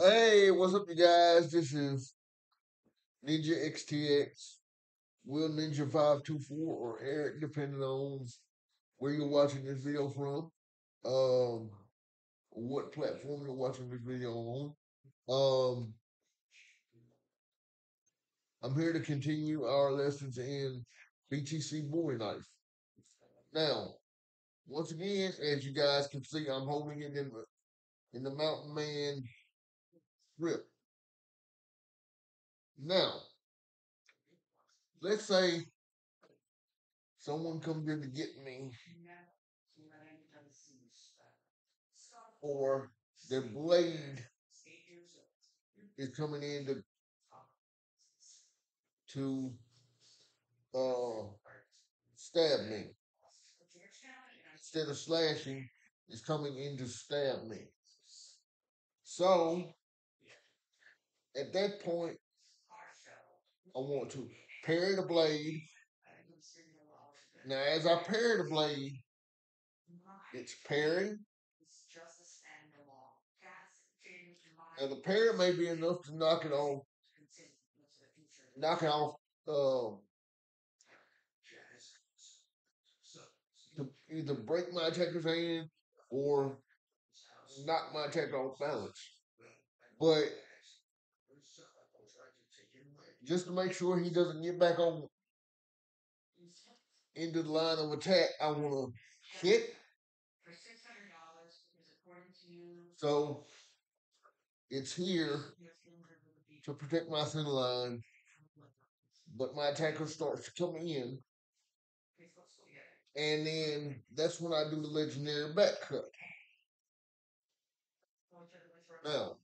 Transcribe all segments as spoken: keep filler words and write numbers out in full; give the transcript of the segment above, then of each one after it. Hey, what's up, you guys? This is Ninja X T X, Will Ninja five two four, or Eric, depending on where you're watching this video from, um, what platform you're watching this video on. Um, I'm here to continue our lessons in B T C Boy Knife. Now, once again, as you guys can see, I'm holding it in the in the Mountain Man grip. Now, let's say someone comes in to get me, or their blade is coming in to to uh, stab me. Instead of slashing, it's coming in to stab me. So, at that point, I want to parry the blade. Now, as I parry the blade, it's parry. Now, the parry may be enough to knock it off, knock it off, um, to either break my attacker's hand or knock my attacker off balance. But just to make sure he doesn't get back on into the line of attack, I want to hit. So it's here to protect my center line, but my attacker starts to come in, and then that's when I do the legendary back cut. Now,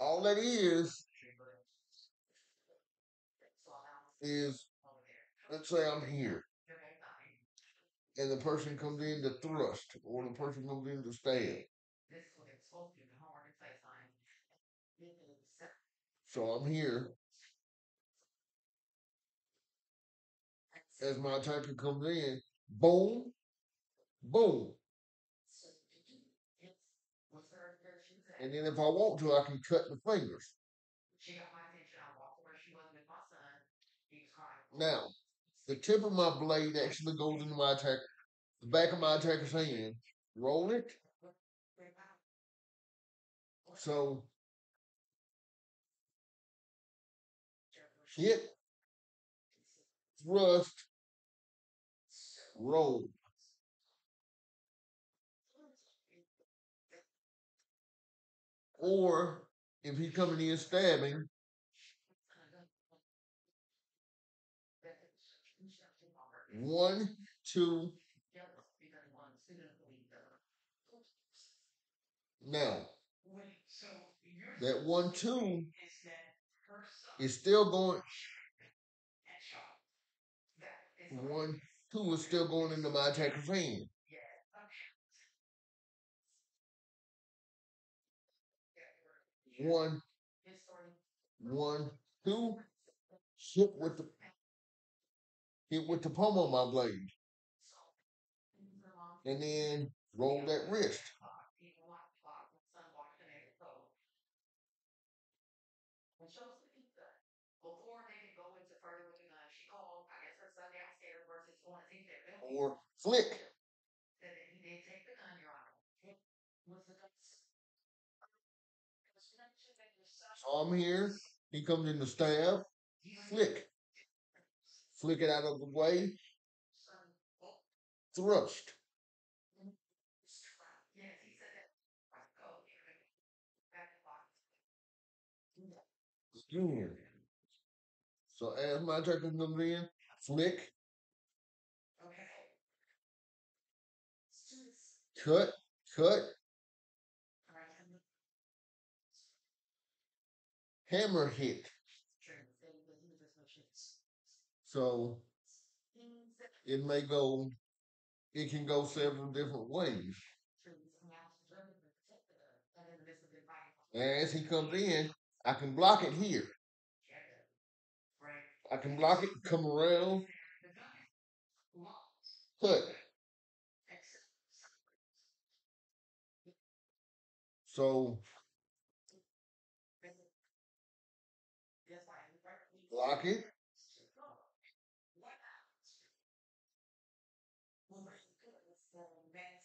all that is is, let's say I'm here, and the person comes in to thrust, or the person comes in to stab. So I'm here. As my attacker comes in, boom, boom. And then if I want to, I can cut the fingers. Now, the tip of my blade actually goes into my attack, the back of my attacker's hand. Roll it. So, hit, thrust, roll. Or, if he's coming in stabbing, one, two. Now, that one, two is still going. One, two is still going into my attacker's hand. One, one, two. Hit with the hit with the palm on my blade, and then roll that wrist. Or flick. So I'm here. He comes in to stab. Flick. Flick it out of the way. Thrust. Again. So as my attacker comes in, flick. Cut, cut, hammer hit. So it may go, it can go several different ways. As he comes in, I can block it here. I can block it, come around, cut. So lock it.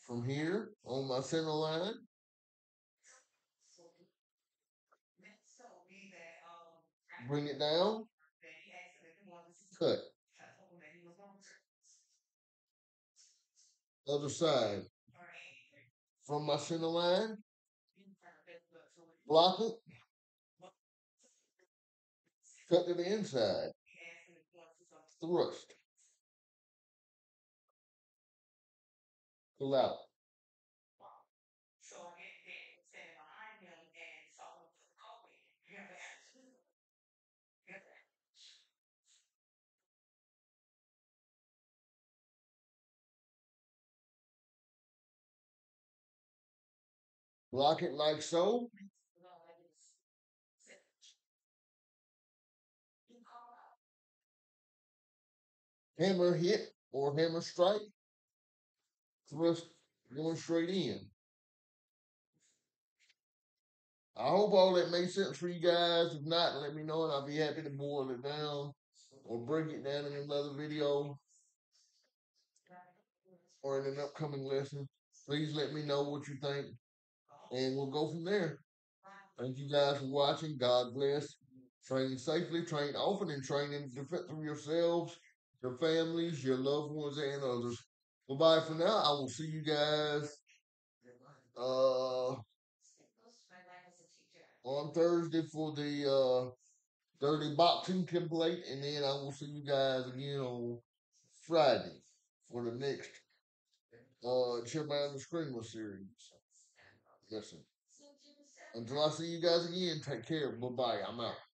From here, on my center line. Bring it down. Cut. Other side. From my center line. Block it. Cut to the inside. Thrust. Pull out. Block it like so. Hammer hit or hammer strike. Thrust going straight in. I hope all that made sense for you guys. If not, let me know and I'll be happy to boil it down or break it down in another video or in an upcoming lesson. Please let me know what you think. And we'll go from there. Thank you guys for watching. God bless. Train safely, train often, and train in defense of yourselves, your families, your loved ones, and others. Bye-bye for now. I will see you guys uh, on Thursday for the uh, Dirty Boxing template, and then I will see you guys again on Friday for the next uh, Chip Out the Screamer series. Listen, until I see you guys again, take care. Bye-bye. I'm out.